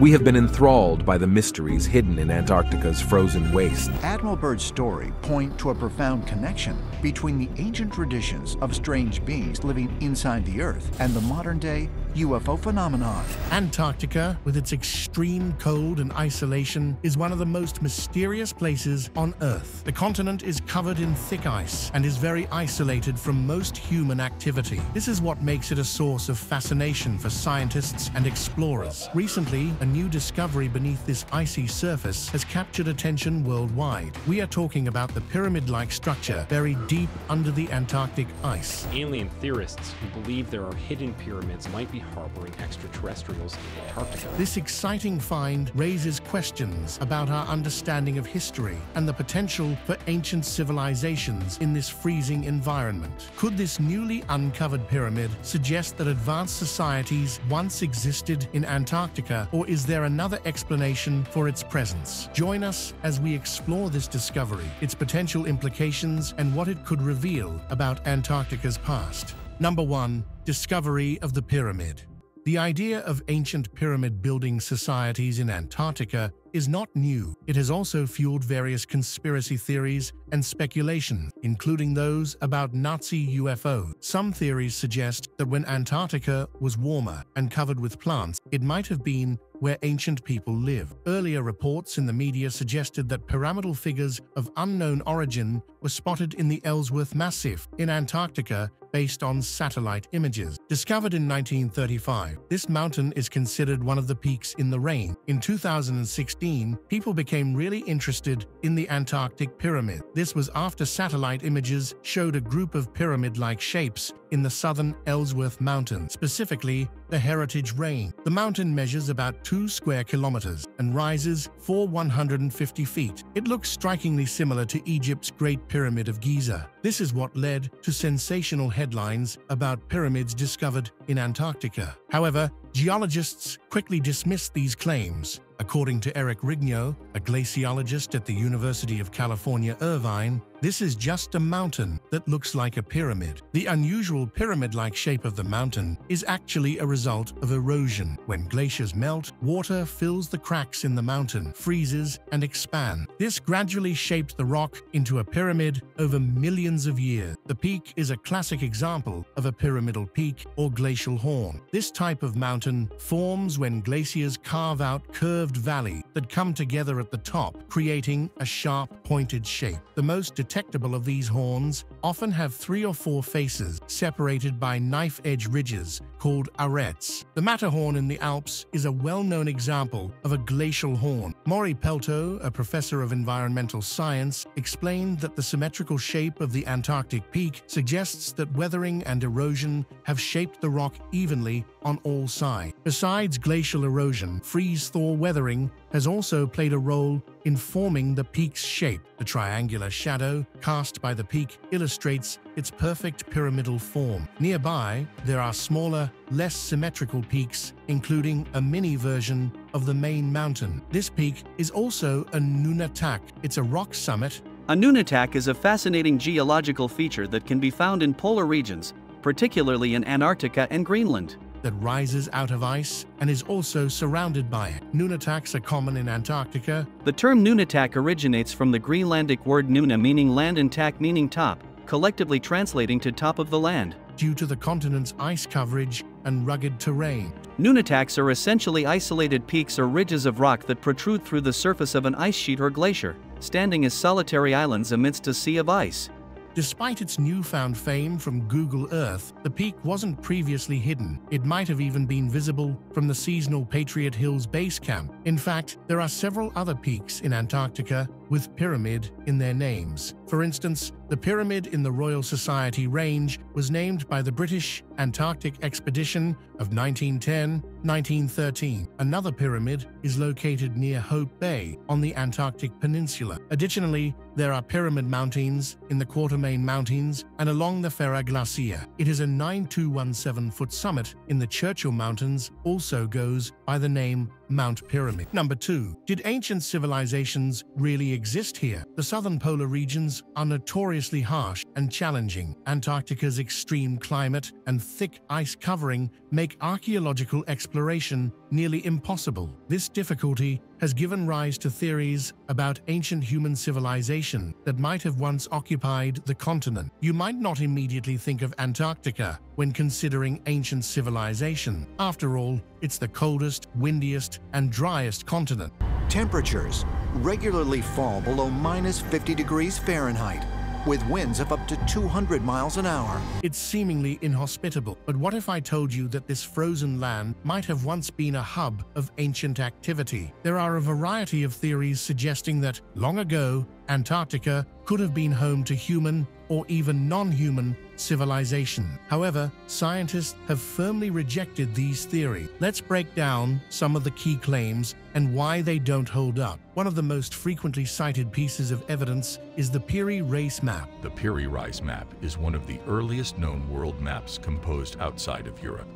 We have been enthralled by the mysteries hidden in Antarctica's frozen waste. Admiral Byrd's story point to a profound connection between the ancient traditions of strange beings living inside the Earth and the modern-day UFO phenomenon. Antarctica, with its extreme cold and isolation, is one of the most mysterious places on Earth. The continent is covered in thick ice and is very isolated from most human activity. This is what makes it a source of fascination for scientists and explorers. Recently, a new discovery beneath this icy surface has captured attention worldwide. We are talking about the pyramid-like structure buried deep under the Antarctic ice. Alien theorists who believe there are hidden pyramids might be harboring extraterrestrials in Antarctica. This exciting find raises questions about our understanding of history and the potential for ancient civilizations in this freezing environment. Could this newly uncovered pyramid suggest that advanced societies once existed in Antarctica, or is there another explanation for its presence? Join us as we explore this discovery, its potential implications, and what it could reveal about Antarctica's past. Number 1. Discovery of the pyramid. The idea of ancient pyramid-building societies in Antarctica is not new. It has also fueled various conspiracy theories and speculation, including those about Nazi UFOs. Some theories suggest that when Antarctica was warmer and covered with plants, it might have been where ancient people lived. Earlier reports in the media suggested that pyramidal figures of unknown origin were spotted in the Ellsworth Massif in Antarctica based on satellite images. Discovered in 1935, this mountain is considered one of the peaks in the range. In 2016, people became really interested in the Antarctic pyramid. This was after satellite images showed a group of pyramid-like shapes in the southern Ellsworth Mountains, specifically the Heritage Range. The mountain measures about 2 square kilometers and rises 4,150 feet. It looks strikingly similar to Egypt's Great Pyramid of Giza. This is what led to sensational headlines about pyramids discovered in Antarctica. However, geologists quickly dismissed these claims. According to Eric Rignot, a glaciologist at the University of California, Irvine, this is just a mountain that looks like a pyramid. The unusual pyramid-like shape of the mountain is actually a result of erosion. When glaciers melt, water fills the cracks in the mountain, freezes, and expands. This gradually shaped the rock into a pyramid over millions of years. The peak is a classic example of a pyramidal peak or glacial horn. This type of mountain forms when glaciers carve out curved valley that come together at the top, creating a sharp pointed shape. The most detectable of these horns often have 3 or 4 faces separated by knife-edge ridges called arêtes. The Matterhorn in the Alps is a well-known example of a glacial horn. Maury Pelto, a professor of environmental science, explained that the symmetrical shape of the Antarctic peak suggests that weathering and erosion have shaped the rock evenly on all sides. Besides glacial erosion, freeze-thaw weathering has also played a role in forming the peak's shape. The triangular shadow cast by the peak illustrates its perfect pyramidal form. Nearby, there are smaller, less symmetrical peaks, including a mini version of the main mountain. This peak is also a nunatak. It's a rock summit. A nunatak is a fascinating geological feature that can be found in polar regions, particularly in Antarctica and Greenland, that rises out of ice and is also surrounded by it. Nunataks are common in Antarctica. The term nunatak originates from the Greenlandic word nuna meaning land and tak meaning top, collectively translating to top of the land. Due to the continent's ice coverage and rugged terrain, nunataks are essentially isolated peaks or ridges of rock that protrude through the surface of an ice sheet or glacier, standing as solitary islands amidst a sea of ice. Despite its newfound fame from Google Earth, the peak wasn't previously hidden. It might have even been visible from the seasonal Patriot Hills base camp. In fact, there are several other peaks in Antarctica with pyramid in their names. For instance, the pyramid in the Royal Society Range was named by the British Antarctic Expedition of 1910-1913. Another pyramid is located near Hope Bay on the Antarctic Peninsula. Additionally, there are pyramid mountains in the Quatermain Mountains and along the Thwaites Glacier. It is a 9,217-foot summit in the Churchill Mountains, also goes by the name Mount Pyramid. Number 2. Did ancient civilizations really exist here? The southern polar regions are notoriously harsh and challenging. Antarctica's extreme climate and thick ice covering make archaeological exploration nearly impossible. This difficulty has given rise to theories about ancient human civilization that might have once occupied the continent. You might not immediately think of Antarctica when considering ancient civilization. After all, it's the coldest, windiest, and driest continent. Temperatures regularly fall below -50°F, with winds of up to 200 miles an hour. It's seemingly inhospitable, but what if I told you that this frozen land might have once been a hub of ancient activity? There are a variety of theories suggesting that, long ago, Antarctica could have been home to human or even non-human civilization. However, scientists have firmly rejected these theories. Let's break down some of the key claims and why they don't hold up. One of the most frequently cited pieces of evidence is the Piri Reis map. The Piri Reis map is one of the earliest known world maps composed outside of Europe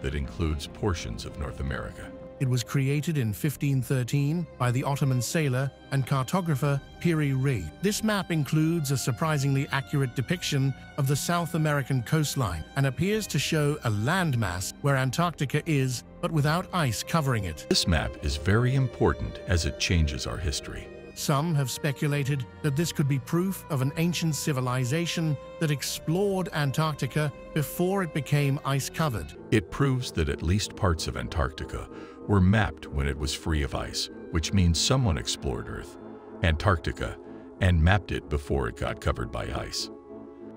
that includes portions of North America. It was created in 1513 by the Ottoman sailor and cartographer Piri Reis. This map includes a surprisingly accurate depiction of the South American coastline and appears to show a landmass where Antarctica is, but without ice covering it. This map is very important as it changes our history. Some have speculated that this could be proof of an ancient civilization that explored Antarctica before it became ice-covered. It proves that at least parts of Antarctica were mapped when it was free of ice, which means someone explored Earth, Antarctica, and mapped it before it got covered by ice.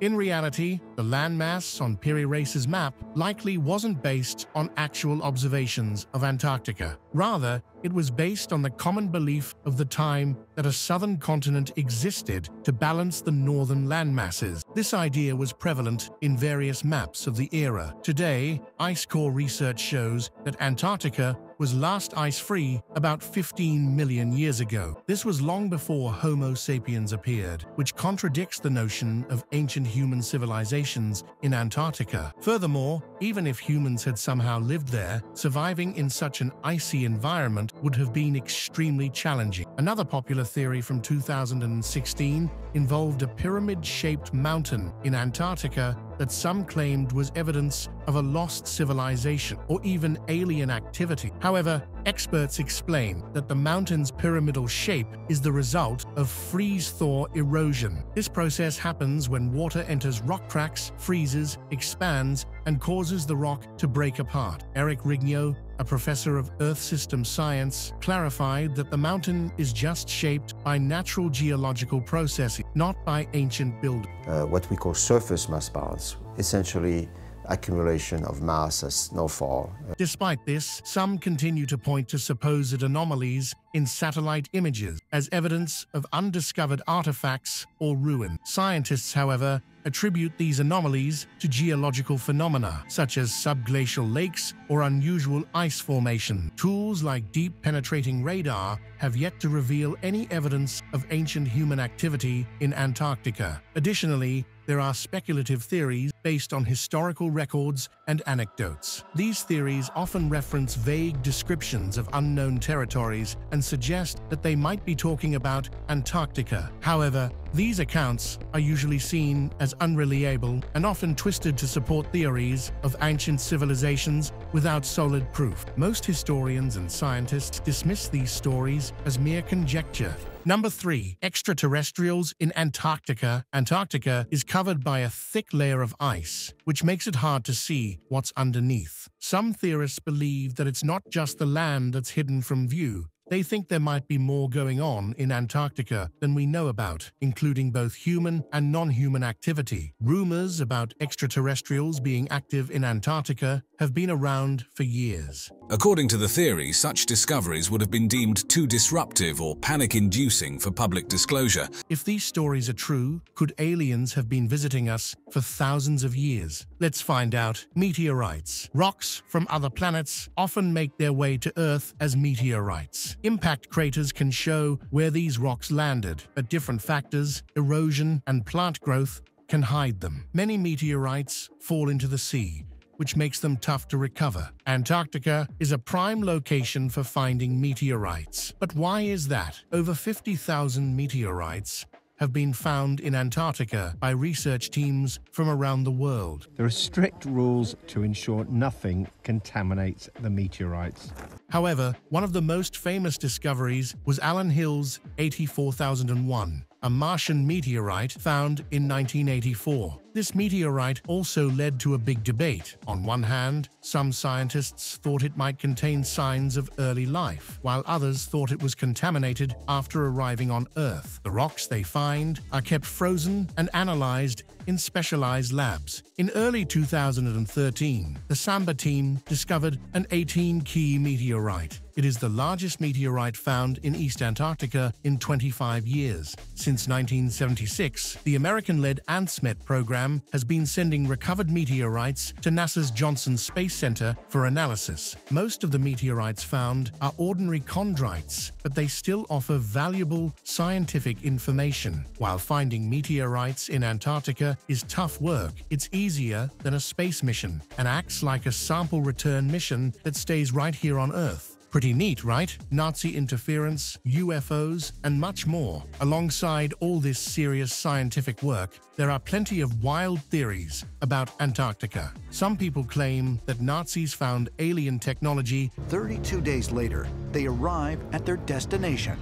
In reality, the landmass on Piri Reis's map likely wasn't based on actual observations of Antarctica. Rather, it was based on the common belief of the time that a southern continent existed to balance the northern landmasses. This idea was prevalent in various maps of the era. Today, ice core research shows that Antarctica was last ice-free about 15 million years ago. This was long before Homo sapiens appeared, which contradicts the notion of ancient human civilizations in Antarctica. Furthermore, even if humans had somehow lived there, surviving in such an icy environment would have been extremely challenging. Another popular theory from 2016 involved a pyramid-shaped mountain in Antarctica that some claimed was evidence of a lost civilization or even alien activity. However, experts explain that the mountain's pyramidal shape is the result of freeze-thaw erosion. This process happens when water enters rock cracks, freezes, expands, and causes the rock to break apart. Eric Rignot, a professor of Earth system science, clarified that the mountain is just shaped by natural geological processes, not by ancient buildings. What we call surface mass balance, essentially accumulation of mass as snowfall. Despite this, some continue to point to supposed anomalies in satellite images as evidence of undiscovered artifacts or ruins. Scientists, however, attribute these anomalies to geological phenomena, such as subglacial lakes or unusual ice formation. Tools like deep penetrating radar have yet to reveal any evidence of ancient human activity in Antarctica. Additionally, there are speculative theories based on historical records and anecdotes. These theories often reference vague descriptions of unknown territories and suggest that they might be talking about Antarctica. However, these accounts are usually seen as unreliable and often twisted to support theories of ancient civilizations without solid proof. Most historians and scientists dismiss these stories as mere conjecture. Number 3. Extraterrestrials in Antarctica. Antarctica is covered by a thick layer of ice, which makes it hard to see what's underneath. Some theorists believe that it's not just the land that's hidden from view. They think there might be more going on in Antarctica than we know about, including both human and non-human activity. Rumors about extraterrestrials being active in Antarctica have been around for years. According to the theory, such discoveries would have been deemed too disruptive or panic-inducing for public disclosure. If these stories are true, could aliens have been visiting us for thousands of years? Let's find out. Meteorites. Rocks from other planets often make their way to Earth as meteorites. Impact craters can show where these rocks landed, but different factors, erosion and plant growth, can hide them. Many meteorites fall into the sea, which makes them tough to recover. Antarctica is a prime location for finding meteorites. But why is that? Over 50,000 meteorites have been found in Antarctica by research teams from around the world. There are strict rules to ensure nothing contaminates the meteorites. However, one of the most famous discoveries was Allan Hills 84001, a Martian meteorite found in 1984. This meteorite also led to a big debate. On one hand, some scientists thought it might contain signs of early life, while others thought it was contaminated after arriving on Earth. The rocks they find are kept frozen and analyzed in specialized labs. In early 2013, the Samba team discovered an 18-key meteorite. It is the largest meteorite found in East Antarctica in 25 years. Since 1976, the American-led ANSMET program has been sending recovered meteorites to NASA's Johnson Space Center for analysis. Most of the meteorites found are ordinary chondrites, but they still offer valuable scientific information. While finding meteorites in Antarctica is tough work, it's easier than a space mission and acts like a sample return mission that stays right here on Earth. Pretty neat, right? Nazi interference, UFOs, and much more. Alongside all this serious scientific work, there are plenty of wild theories about Antarctica. Some people claim that Nazis found alien technology. 32 days later, they arrive at their destination,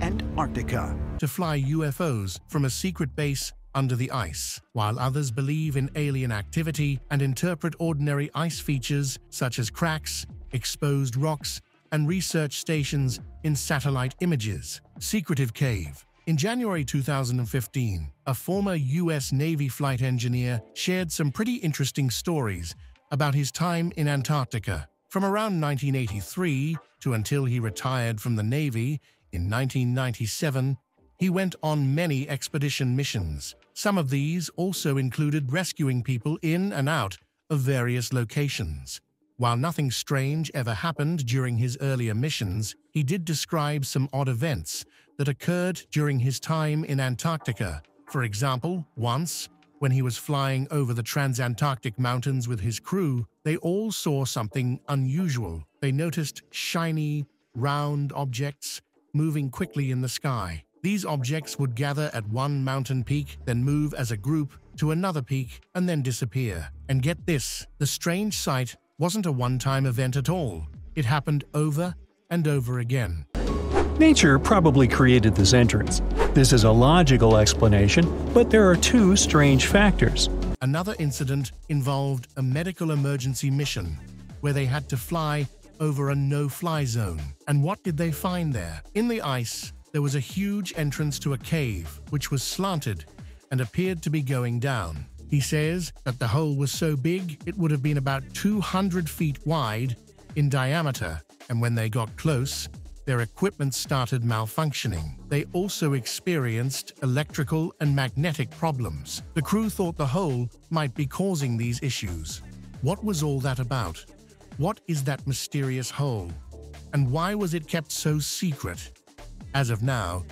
Antarctica, to fly UFOs from a secret base under the ice, while others believe in alien activity and interpret ordinary ice features such as cracks, exposed rocks, and research stations in satellite images. Secretive cave. In January 2015, a former US Navy flight engineer shared some pretty interesting stories about his time in Antarctica. From around 1983 to until he retired from the Navy in 1997, he went on many expedition missions. Some of these also included rescuing people in and out of various locations. While nothing strange ever happened during his earlier missions, he did describe some odd events that occurred during his time in Antarctica. For example, once, when he was flying over the Transantarctic Mountains with his crew, they all saw something unusual. They noticed shiny, round objects moving quickly in the sky. These objects would gather at one mountain peak, then move as a group to another peak, and then disappear. And get this, the strange sight wasn't a one-time event at all. It happened over and over again. Nature probably created this entrance. This is a logical explanation, but there are two strange factors. Another incident involved a medical emergency mission where they had to fly over a no-fly zone. And what did they find there? In the ice, there was a huge entrance to a cave which was slanted and appeared to be going down. He says that the hole was so big it would have been about 200 feet wide in diameter, and when they got close, their equipment started malfunctioning. They also experienced electrical and magnetic problems. The crew thought the hole might be causing these issues. What was all that about? What is that mysterious hole? And why was it kept so secret? As of now,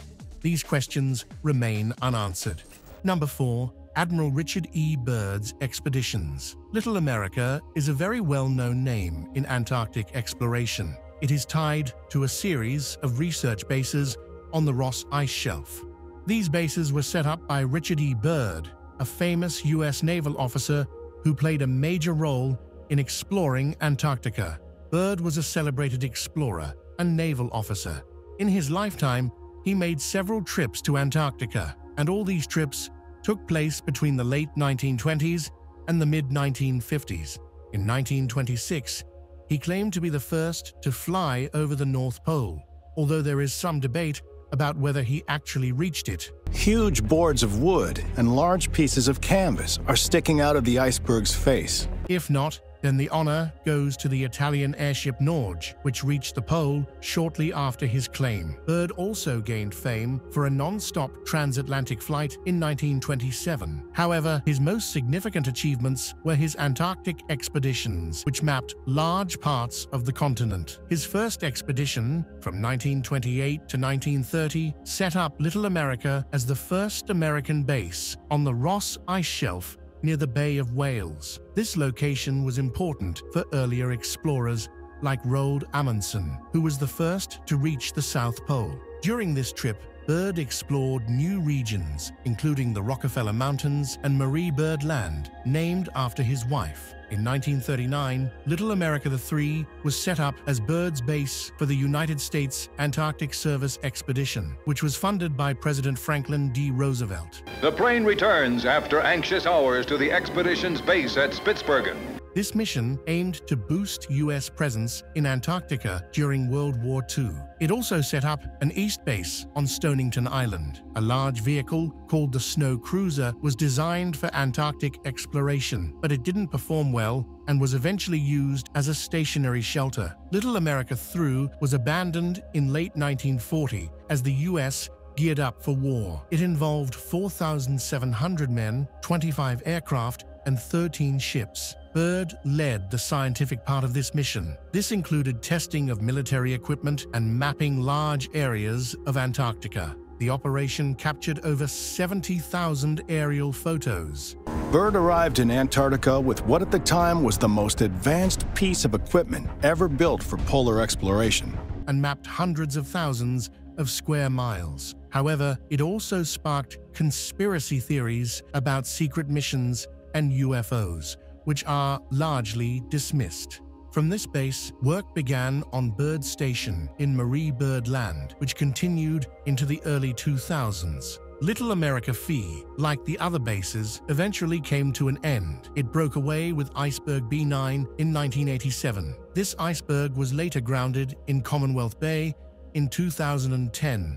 these questions remain unanswered. Number 4. Admiral Richard E. Byrd's expeditions. Little America is a very well-known name in Antarctic exploration. It is tied to a series of research bases on the Ross Ice Shelf. These bases were set up by Richard E. Byrd, a famous U.S. naval officer who played a major role in exploring Antarctica. Byrd was a celebrated explorer and naval officer. In his lifetime, he made several trips to Antarctica, and all these trips took place between the late 1920s and the mid-1950s. In 1926, he claimed to be the first to fly over the North Pole, although there is some debate about whether he actually reached it. Huge boards of wood and large pieces of canvas are sticking out of the iceberg's face. If not, then the honor goes to the Italian airship Norge, which reached the pole shortly after his claim. Byrd also gained fame for a non-stop transatlantic flight in 1927. However, his most significant achievements were his Antarctic expeditions, which mapped large parts of the continent. His first expedition, from 1928 to 1930, set up Little America as the first American base on the Ross Ice Shelf near the Bay of Whales. This location was important for earlier explorers like Roald Amundsen, who was the first to reach the South Pole. During this trip, Byrd explored new regions, including the Rockefeller Mountains and Marie Byrd Land, named after his wife. In 1939, Little America III was set up as Byrd's base for the United States Antarctic Service Expedition, which was funded by President Franklin D. Roosevelt. The plane returns after anxious hours to the expedition's base at Spitsbergen. This mission aimed to boost U.S. presence in Antarctica during World War II. It also set up an East Base on Stonington Island. A large vehicle called the Snow Cruiser was designed for Antarctic exploration, but it didn't perform well and was eventually used as a stationary shelter. Little America III was abandoned in late 1940 as the U.S. geared up for war. It involved 4,700 men, 25 aircraft, and 13 ships. Byrd led the scientific part of this mission. This included testing of military equipment and mapping large areas of Antarctica. The operation captured over 70,000 aerial photos. Byrd arrived in Antarctica with what at the time was the most advanced piece of equipment ever built for polar exploration, and mapped hundreds of thousands of square miles. However, it also sparked conspiracy theories about secret missions and UFOs, which are largely dismissed. From this base, work began on Byrd Station in Marie Byrd Land, which continued into the early 2000s. Little America Phi, like the other bases, eventually came to an end. It broke away with Iceberg B9 in 1987. This iceberg was later grounded in Commonwealth Bay in 2010,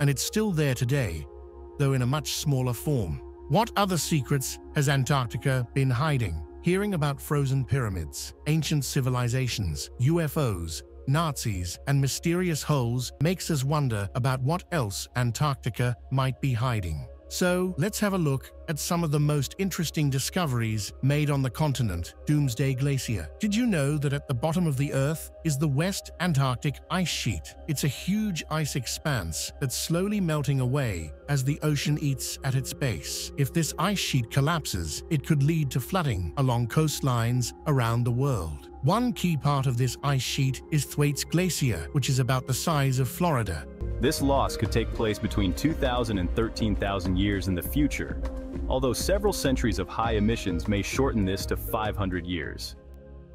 and it's still there today, though in a much smaller form. What other secrets has Antarctica been hiding? Hearing about frozen pyramids, ancient civilizations, UFOs, Nazis, and mysterious holes makes us wonder about what else Antarctica might be hiding. So, let's have a look at some of the most interesting discoveries made on the continent. Doomsday Glacier. Did you know that at the bottom of the Earth is the West Antarctic Ice Sheet? It's a huge ice expanse that's slowly melting away as the ocean eats at its base. If this ice sheet collapses, it could lead to flooding along coastlines around the world. One key part of this ice sheet is Thwaites Glacier, which is about the size of Florida. This loss could take place between 2,000 and 13,000 years in the future, although several centuries of high emissions may shorten this to 500 years.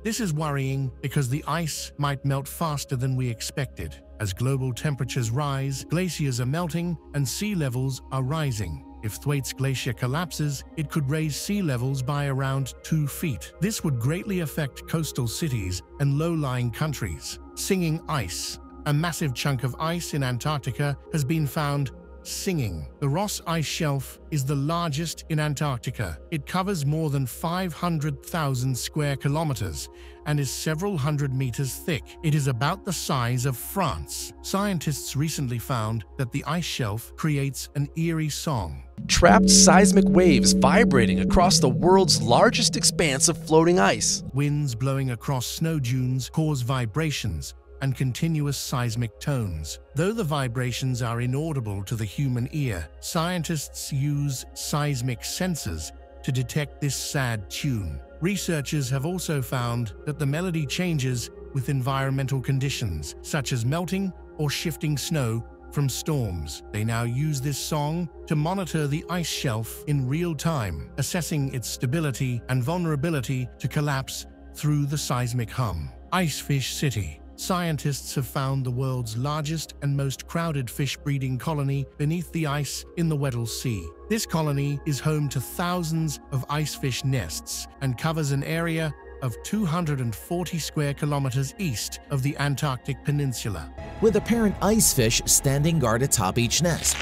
This is worrying because the ice might melt faster than we expected. As global temperatures rise, glaciers are melting and sea levels are rising. If Thwaites Glacier collapses, it could raise sea levels by around 2 feet. This would greatly affect coastal cities and low-lying countries. Singing ice. A massive chunk of ice in Antarctica has been found singing. The Ross Ice Shelf is the largest in Antarctica. It covers more than 500,000 square kilometers and is several hundred meters thick. It is about the size of France. Scientists recently found that the ice shelf creates an eerie song. Trapped seismic waves vibrating across the world's largest expanse of floating ice. Winds blowing across snow dunes cause vibrations and continuous seismic tones. Though the vibrations are inaudible to the human ear, scientists use seismic sensors to detect this sad tune. Researchers have also found that the melody changes with environmental conditions, such as melting or shifting snow from storms. They now use this song to monitor the ice shelf in real time, assessing its stability and vulnerability to collapse through the seismic hum. Icefish City. Scientists have found the world's largest and most crowded fish breeding colony beneath the ice in the Weddell Sea. This colony is home to thousands of icefish nests and covers an area of 240 square kilometers east of the Antarctic Peninsula, with a parent icefish standing guard atop each nest.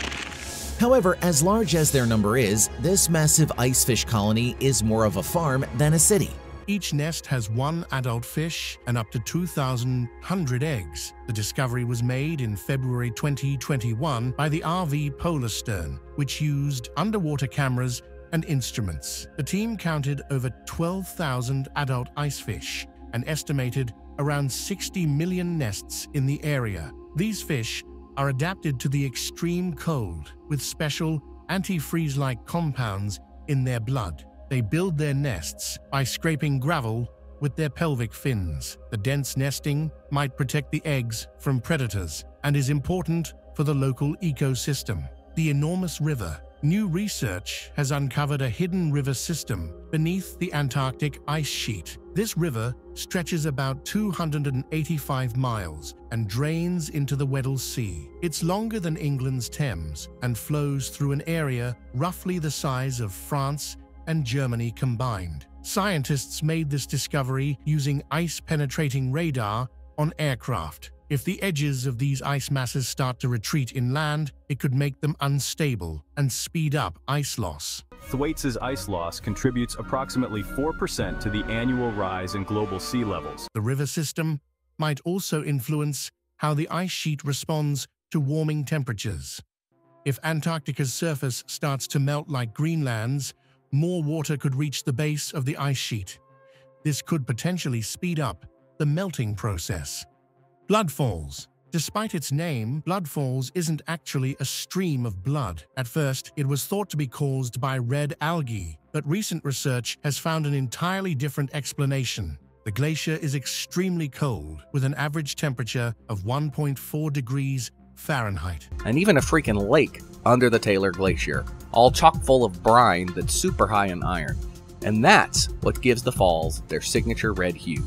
However, as large as their number is, this massive icefish colony is more of a farm than a city. Each nest has one adult fish and up to 2,100 eggs. The discovery was made in February 2021 by the RV Polarstern, which used underwater cameras and instruments. The team counted over 12,000 adult icefish and estimated around 60 million nests in the area. These fish are adapted to the extreme cold with special antifreeze-like compounds in their blood. They build their nests by scraping gravel with their pelvic fins. The dense nesting might protect the eggs from predators and is important for the local ecosystem. The enormous river. New research has uncovered a hidden river system beneath the Antarctic ice sheet. This river stretches about 285 miles and drains into the Weddell Sea. It's longer than England's Thames and flows through an area roughly the size of France and Germany combined. Scientists made this discovery using ice-penetrating radar on aircraft. If the edges of these ice masses start to retreat inland, it could make them unstable and speed up ice loss. Thwaites' ice loss contributes approximately 4% to the annual rise in global sea levels. The river system might also influence how the ice sheet responds to warming temperatures. If Antarctica's surface starts to melt like Greenland's, more water could reach the base of the ice sheet. This could potentially speed up the melting process. Blood falls. Despite its name, blood falls isn't actually a stream of blood. At first, it was thought to be caused by red algae, but recent research has found an entirely different explanation. The glacier is extremely cold, with an average temperature of 1.4 degrees Fahrenheit. And even a freaking lake under the Taylor Glacier, all chock full of brine that's super high in iron. And that's what gives the falls their signature red hue.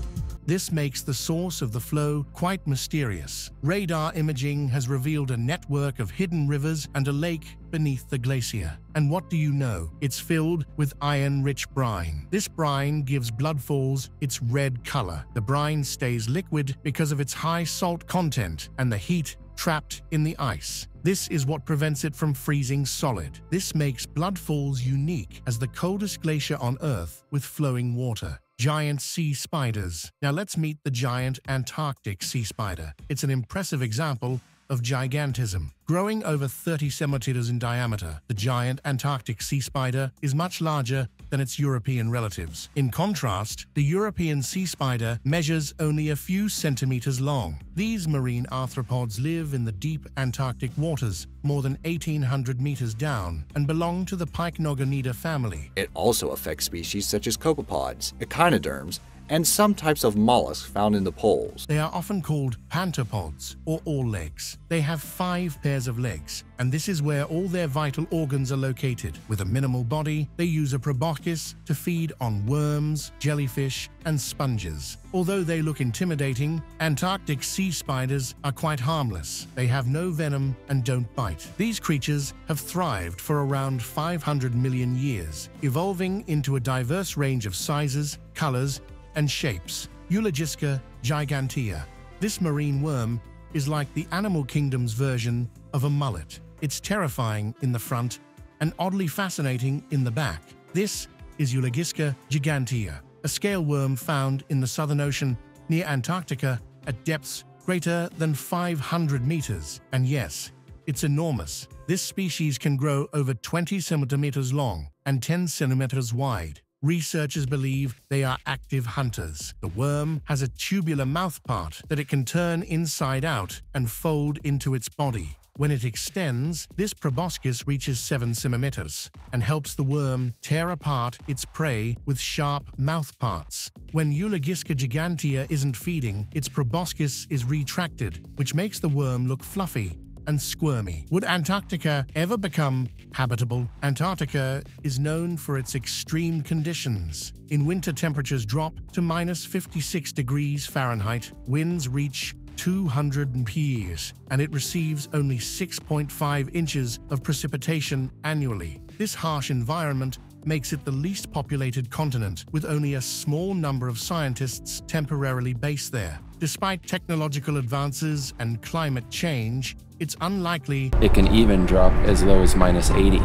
This makes the source of the flow quite mysterious. Radar imaging has revealed a network of hidden rivers and a lake beneath the glacier. And what do you know? It's filled with iron-rich brine. This brine gives blood falls its red color. The brine stays liquid because of its high salt content and the heat trapped in the ice. This is what prevents it from freezing solid. This makes blood falls unique as the coldest glacier on Earth with flowing water. Giant sea spiders. Now let's meet the giant Antarctic sea spider. It's an impressive example of gigantism. Growing over 30 centimeters in diameter, the giant Antarctic sea spider is much larger than its European relatives. In contrast, the European sea spider measures only a few centimeters long. These marine arthropods live in the deep Antarctic waters, more than 1,800 meters down, and belong to the Pycnogonida family. It also affects species such as copepods, echinoderms, and some types of mollusks found in the poles. They are often called panthopods, or all legs. They have 5 pairs of legs, and this is where all their vital organs are located. With a minimal body, they use a proboscis to feed on worms, jellyfish, and sponges. Although they look intimidating, Antarctic sea spiders are quite harmless. They have no venom and don't bite. These creatures have thrived for around 500 million years, evolving into a diverse range of sizes, colors, and shapes. Eulogisca gigantea. This marine worm is like the animal kingdom's version of a mullet. It's terrifying in the front and oddly fascinating in the back. This is Eulogisca gigantea, a scale worm found in the Southern Ocean near Antarctica at depths greater than 500 meters. And yes, it's enormous. This species can grow over 20 centimeters long and 10 centimeters wide. Researchers believe they are active hunters. The worm has a tubular mouthpart that it can turn inside out and fold into its body. When it extends, this proboscis reaches 7 centimeters and helps the worm tear apart its prey with sharp mouthparts. When Eulogisca gigantea isn't feeding, its proboscis is retracted, which makes the worm look fluffy and squirmy. Would Antarctica ever become habitable? Antarctica is known for its extreme conditions. In winter, temperatures drop to -56 degrees Fahrenheit, winds reach 200 mph, and it receives only 6.5 inches of precipitation annually. This harsh environment makes it the least populated continent, with only a small number of scientists temporarily based there. Despite technological advances and climate change, it's unlikely it can even drop as low as -80.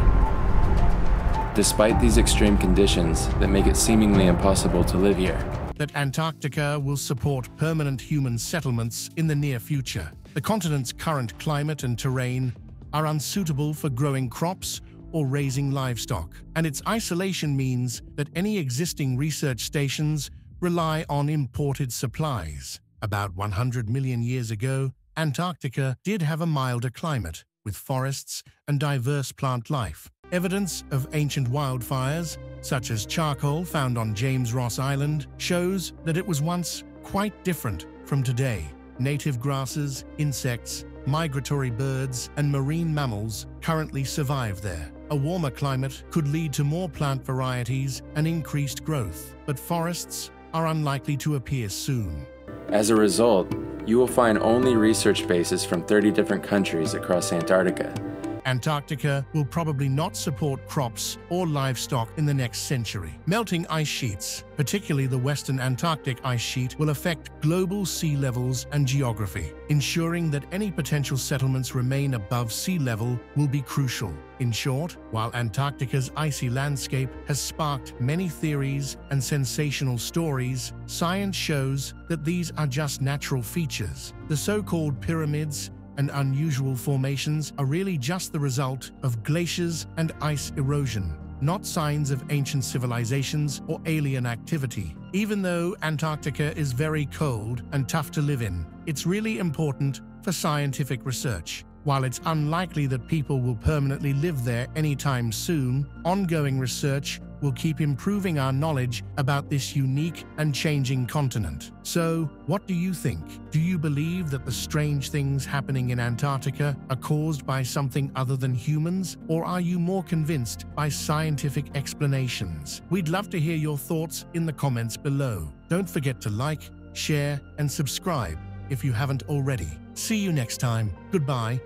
Despite these extreme conditions that make it seemingly impossible to live here, that Antarctica will support permanent human settlements in the near future. The continent's current climate and terrain are unsuitable for growing crops or raising livestock, and its isolation means that any existing research stations rely on imported supplies. About 100 million years ago, Antarctica did have a milder climate, with forests and diverse plant life. Evidence of ancient wildfires, such as charcoal found on James Ross Island, shows that it was once quite different from today. Native grasses, insects, migratory birds, and marine mammals currently survive there. A warmer climate could lead to more plant varieties and increased growth, but forests are unlikely to appear soon. As a result, you will find only research bases from 30 different countries across Antarctica. Antarctica will probably not support crops or livestock in the next century. Melting ice sheets, particularly the Western Antarctic Ice Sheet, will affect global sea levels and geography. Ensuring that any potential settlements remain above sea level will be crucial. In short, while Antarctica's icy landscape has sparked many theories and sensational stories, science shows that these are just natural features. The so-called pyramids and unusual formations are really just the result of glaciers and ice erosion, not signs of ancient civilizations or alien activity. Even though Antarctica is very cold and tough to live in, it's really important for scientific research. While it's unlikely that people will permanently live there anytime soon, ongoing research will keep improving our knowledge about this unique and changing continent. So, what do you think? Do you believe that the strange things happening in Antarctica are caused by something other than humans, or are you more convinced by scientific explanations? We'd love to hear your thoughts in the comments below. Don't forget to like, share, and subscribe if you haven't already. See you next time. Goodbye.